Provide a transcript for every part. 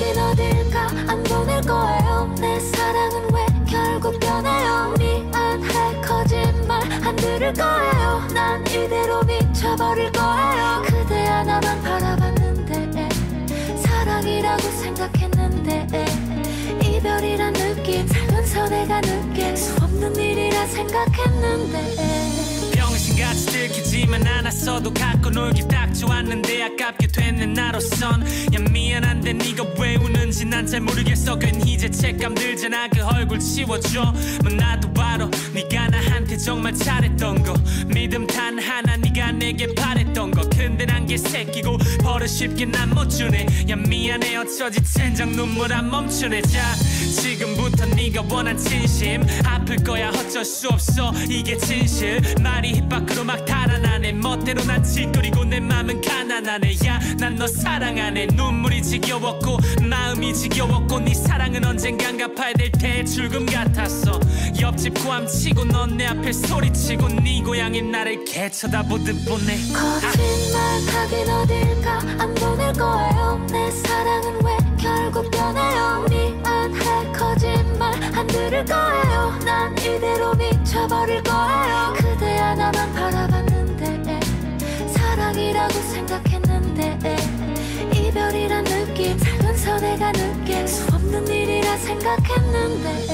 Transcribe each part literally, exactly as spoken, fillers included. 여긴 어딜까 안 보낼 거예요. 내 사랑은 왜 결국 변해요. 미안해 거짓말 안 들을 거예요. 난 이대로 미쳐버릴 거예요. 그대 하나만 바라봤는데 사랑이라고 생각했는데 이별이란 느낌 살면서 내가 느낄 수 없는 일이라 생각했는데 같이 들키지만 않았어도 갖고 놀기 딱 좋았는데 아깝게 됐는 나로선 야 미안한데 네가 왜 우는지 난 잘 모르겠어. 괜히 죄책감 들잖아. 그 얼굴 치워줘. 뭐 나도 바로 네가 나한테 정말 잘했던 거 믿음 단 하나 네가 내게 바랬던 거. 근데 난 개새끼고 버릇 쉽게 난 못 주네. 야 미안해 어쩌지 젠장 눈물 안 멈추네. 자 지금부터 네가 원한 진심 아플 거야 어쩔 수 없어 이게 진실. 말이 힙합 밖으로 막 달아나네. 멋대로 난 질거리고 내 맘은 가난하네. 야 난 너 사랑하네. 눈물이 지겨웠고 마음이 지겨웠고 네 사랑은 언젠간 갚아야 될 대출금 같았어. 옆집 고함치고 넌 내 앞에 소리치고 네 고양이 나를 개쳐다보듯 보네. 거짓말 하긴 어딜까 안 보낼 거예요. 내 사랑은 왜 결국 변해요. 미안해 거짓말 안 들을 거예요. 난 이대로 미쳐버릴 거예요. 그대 하나만 바라봤는데 사랑이라고 생각했는데 이별이란 느낌 살면서 내가 느낄 수 없는 일이라 생각했는데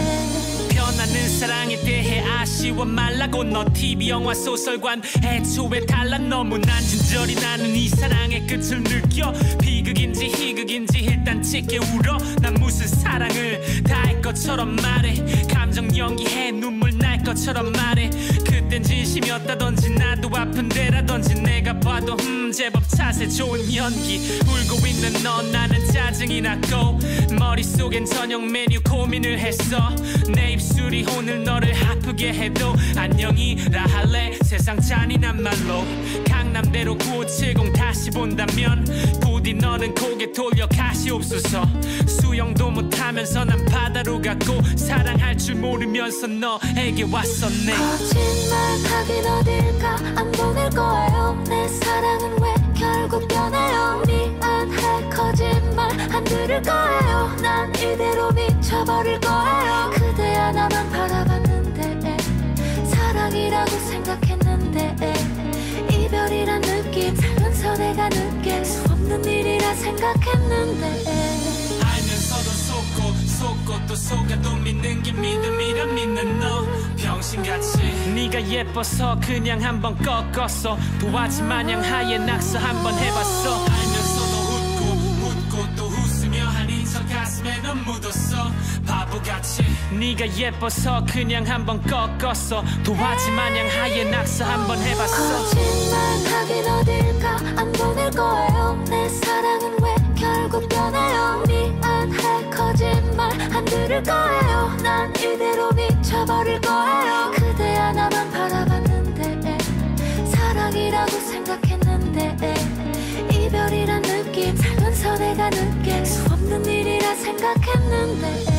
변하는 사랑에 대해 아쉬워 말라고. 너 티비 영화 소설관 애초에 달라 너무. 난 진절이 나는 이 사랑의 끝을 느껴. 비극인지 희극인지 일단 짙게 울어. 난 무슨 사랑을 다 할 것처럼 말해. 감정 연기해 눈물 날 것처럼 말해. 그땐 진심이었다던지 나도 아픈데라던지 내가 봐도 음 제법 자세 좋은 연기. 울고 있는 넌 나는 짜증이 났고 머릿속엔 저녁 메뉴 고민을 했어. 내 입술이 오늘 너를 아프게 해도 안녕이라 할래. 세상 잔인한 말로 강남대로 구오칠공 다시 본다면 부디 너는 고개 돌려 가시옵소서. 수영도 못하면서 난 바다로 갔고 사랑할 줄 모르면서 너에게 왔었네. 거짓말 하긴 어딜까 안 보낼 거예요. 내 사랑은 왜 결국 변해요. 미안해 거짓말 안 들을 거예요. 난 이대로 미쳐버릴 거예요. 그대 하나만 바라봤는데 사랑이라고 생각했는데 이별이란 느낌 살면서 내가 느낄 수 없는 일이라 생각했는데 알면서도 속고 속고 또 속아도 믿는 게 믿음이라 믿는 너 병신같이 네가 예뻐서 그냥 한번 꺾었어. 도화지 마냥 하얘 낙서 한번 해봤어. 알면서도 웃고 웃고 또 웃으며 하니 저 가슴에 넌 묻었어 바보같이. 네가 예뻐서 그냥 한번 꺾었어. 도화지 마냥 하얘 낙서 한번 해봤어. 거짓말 하긴 어딜까 안 보낼 거예요. 내 사랑은 왜 결국 변해요. 미안해 거짓말 안 들을 거예요. 난 이대로 미쳐버릴 거예요. 그대 하나만 바라봤는데 사랑이라고 생각했는데 이별이란 느낌 살면서 내가 느낄 수 없는 일이라 생각했는데